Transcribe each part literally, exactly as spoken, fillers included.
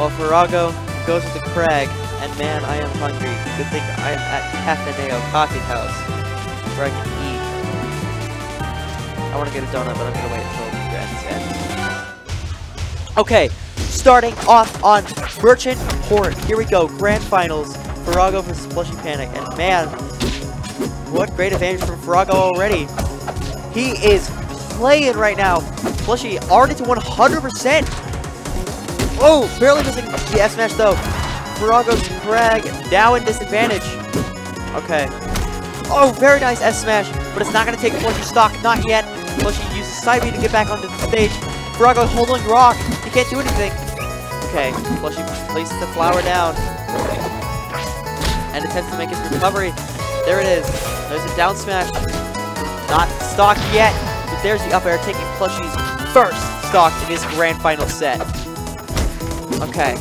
While Ferrahgo goes to the Kragg, and man, I am hungry. Good thing I am at Kafeneio Coffeehouse, where I can eat. I want to get a donut, but I'm going to wait until the grass ends. Okay, starting off on Merchant Horn. Here we go, Grand Finals. Ferrahgo versus Plushy Panic, and man, what great advantage from Ferrahgo already. He is playing right now. Plushy already to one hundred percent. Oh, barely missing the F smash though. Ferrahgo's Kragg now in disadvantage. Okay. Oh, very nice F smash, but it's not going to take Plushy's stock, not yet. Plushy uses side B to get back onto the stage. Ferrahgo holding rock. He can't do anything. Okay, Plushy places the flower down. And attempts to make his recovery. There it is. There's a down smash. Not stocked yet, but there's the up air taking Plushy's first stock in his grand final set. Okay.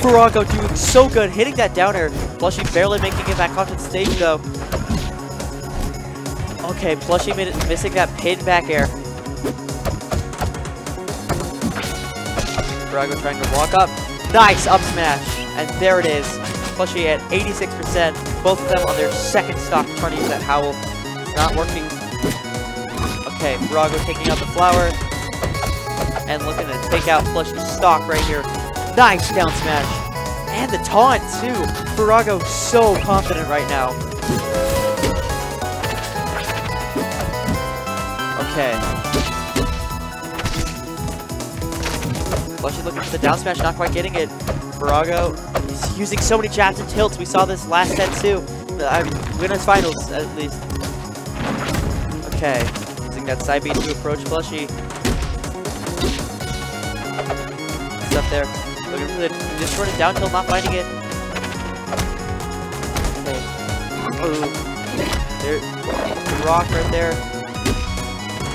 Ferrahgo doing so good, hitting that down air. Plushy barely making it back off the stage though. Okay, Plushy made it, missing that pin back air. Ferrahgo trying to walk up. Nice up smash. And there it is, Plushy at eighty-six percent, both of them on their second stock tourneys at Howl. Not working. Okay, Ferrahgo taking out the flower, and looking to take out Plushy's stock right here. Nice down smash, and the taunt too. Ferrahgo so confident right now. Okay. Plushy looking for the down smash, not quite getting it. Ferrahgo is using so many jabs and tilts. We saw this last set too. I'm winners finals at least. Okay, using that side B to approach Plushy. He's up there. Looking for the distorted down tilt, not finding it. Okay. Oh, there, the rock right there.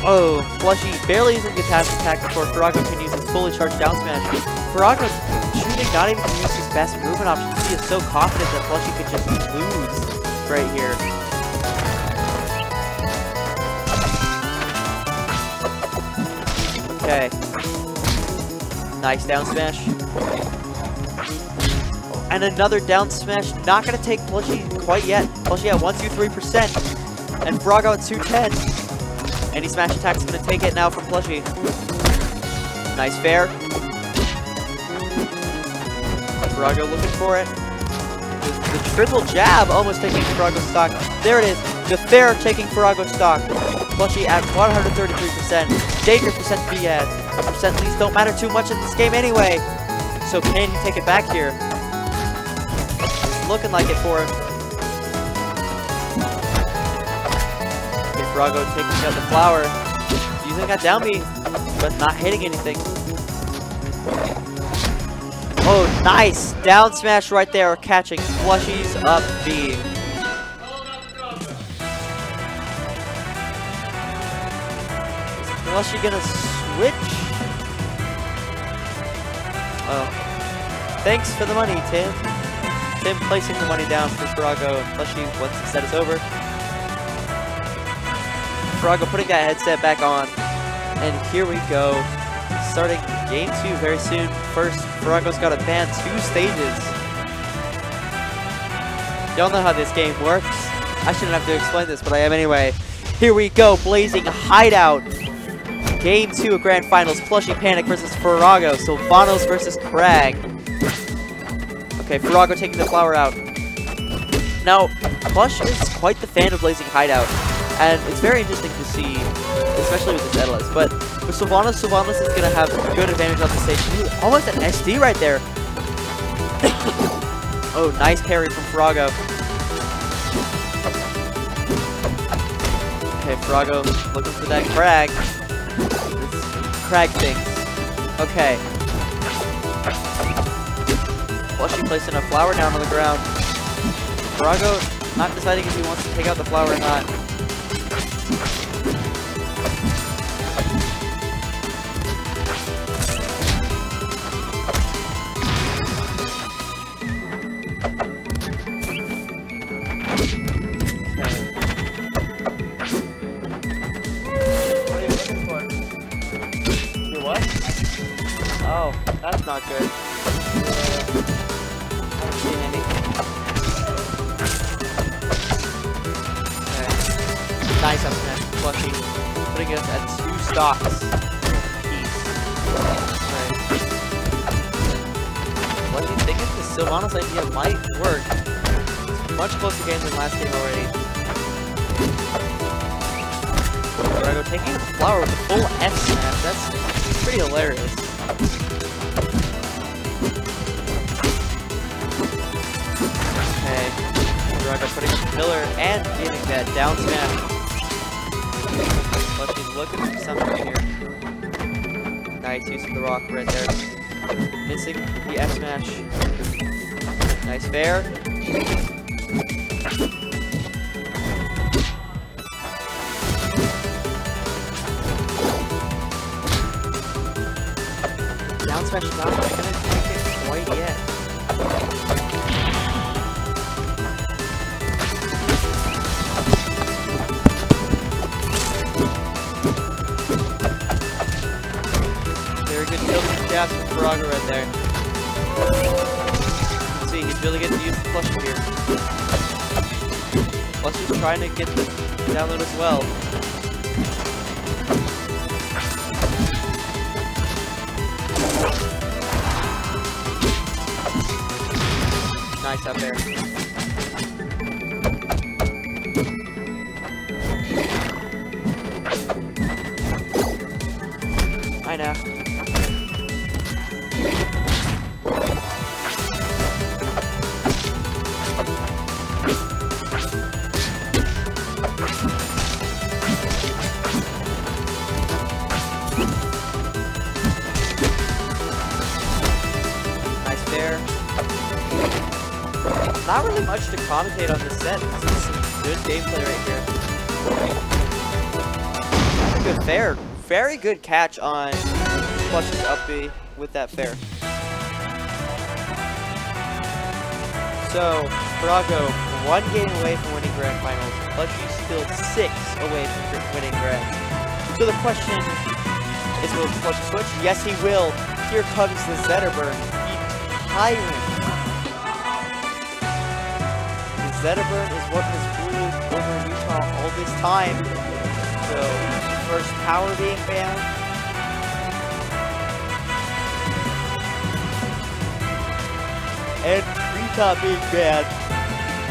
Oh, Plushy barely using the passive attack before Ferrahgo can use his fully charged down smash. Ferrahgo's shooting, not even using his best movement options. He is so confident that Plushy could just lose right here. Okay. Nice down smash. And another down smash. Not going to take Plushy quite yet. Plushy at one two three percent. And Ferrahgo at two ten. Any smash attack's going to take it now from Plushy. Nice fair. Ferrahgo looking for it. The, the triple jab almost taking Ferrahgo's stock. There it is. The fair taking Ferrahgo's stock. Plushy at one hundred thirty-three percent. Dangerous percent to be at. Percent leads don't matter too much in this game anyway. So can he take it back here? It's looking like it for him. Okay, Ferrahgo taking out the flower. Using that down B, but not hitting anything. Oh, nice! Down smash right there, catching Plushy's up B. Is Plushy gonna switch? Oh. Thanks for the money, Tim. Tim placing the money down for Ferrahgo. Plushy, once the set is over. Ferrahgo putting that headset back on. And here we go. Starting game two very soon. First, Ferrahgo's got to ban two stages. Y'all know how this game works. I shouldn't have to explain this, but I am anyway. Here we go, Blazing Hideout. Game two of Grand Finals, Plushy Panic versus Ferrahgo. Sylvanos versus Kragg. Okay, Ferrahgo taking the flower out. Now, Plush is quite the fan of Blazing Hideout, and it's very interesting to see, especially with the Daedalus, but with Sylvanos, Sylvanos is going to have a good advantage on the stage. Ooh, almost an S D right there. Oh, nice parry from Ferrahgo. Okay, Ferrahgo looking for that Kragg. This Kragg thing. Okay. Plushy placing a flower down on the ground. Ferrahgo not deciding if he wants to take out the flower or not. Oh, that's not good. I haven't seen any. Okay. Nice up there. Plushy. Putting us at two stocks. Peace. Plushy thinking the Sylvanas idea might work. It's much closer game than last game already. Ferrahgo taking the flower with a full S snap. That's pretty hilarious. By putting the pillar and getting that down smash. Plushy's looking for something here. Nice use of the rock right there. Missing the F smash. Nice fair. Down smash is not gonna take it quite yet. Ferrahgo right there. Let's see, he's really getting to use the Plushy here. Plushy's trying to get the download as well. Nice out there. I know. Not really much to commentate on this set. This is good gameplay right here. Good fair. Very good catch on Plushy's up B with that fair. So, Ferrahgo one game away from winning Grand Finals. Plushy's still six away from winning Grand. So the question is, will Plushy switch? Yes, he will. Here comes the Zetterburn. The tyrant. Zetterburn is what has ruled over Utah all this time. So, first power being banned. And Utah being banned.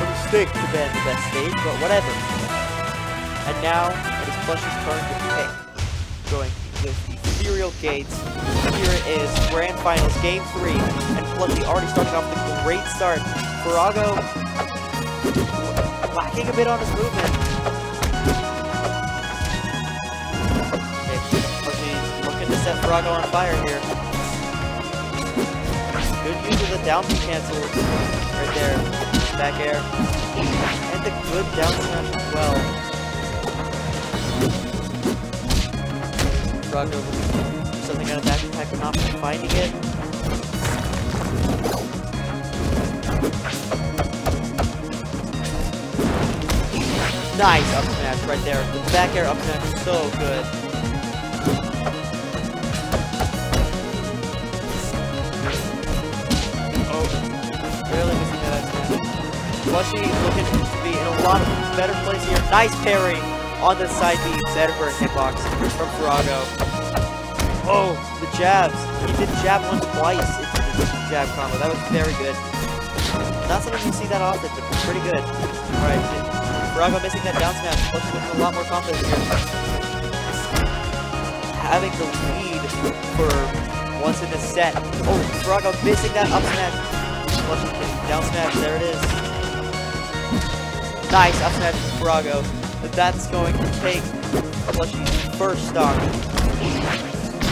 A mistake to ban the best stage, but whatever. And now, it is Plushy's turn to pick. Going with Ethereal Gates. Here it is, Grand Finals, Game three. And Plushy already starting off with a great start. Ferrahgo lacking a bit on his movement. Okay, Plushy's looking to set Ferrahgo on fire here. Good use of the down cancel right there. Back air. And the good down smash as well. Ferrahgo looking to do something out of that attack and not finding it. Nice up smash right there. The back air up smash is so good. Oh, barely missing that up smash. Plushy looking to be in a lot of better place here. Nice parry on the side B Zetterburn hitbox from Ferrahgo. Oh, the jabs. He did jab once, twice into the jab combo. That was very good. Not something you see that often, but pretty good. Alright. Ferrahgo missing that down smash. Plushy looking a lot more confident here. Having the lead for once in the set. Oh, Ferrahgo missing that up smash. Plushy down smash. There it is. Nice up smash from Ferrahgo. But that's going to take Plushy's first stock.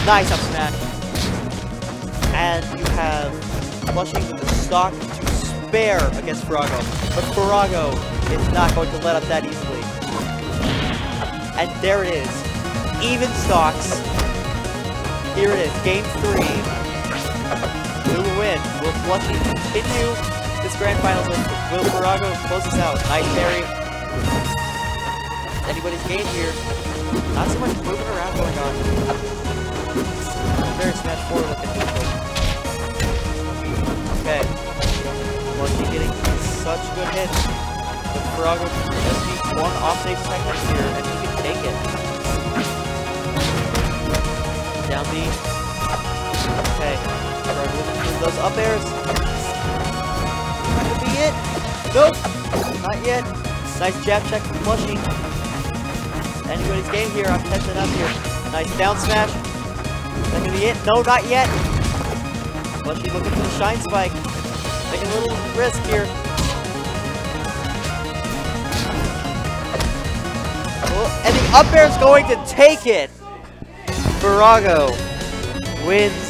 Nice up smash. And you have Plushy with the stock to spare against Ferrahgo. But Ferrahgo is not going to let up that easily. And there it is. Even stocks. Here it is. Game three. Who will win? Will Plushy continue this Grand Finals win? Will Ferrahgo close us out? Nice parry. Anybody's game here. Not so much moving around going on. Very Smash four looking. good hits. But Ferrahgo just needs one offstage second here, and he can take it. Down B. Okay. Ferrahgo into those up airs. That could be it. Nope. Not yet. Nice jab check from Plushy. Anybody's game here. I'm catching up here. Nice down smash. That could be it. No, not yet. Plushy looking for the shine spike. Taking a little risk here. And the up air is going to take it. Ferrahgo wins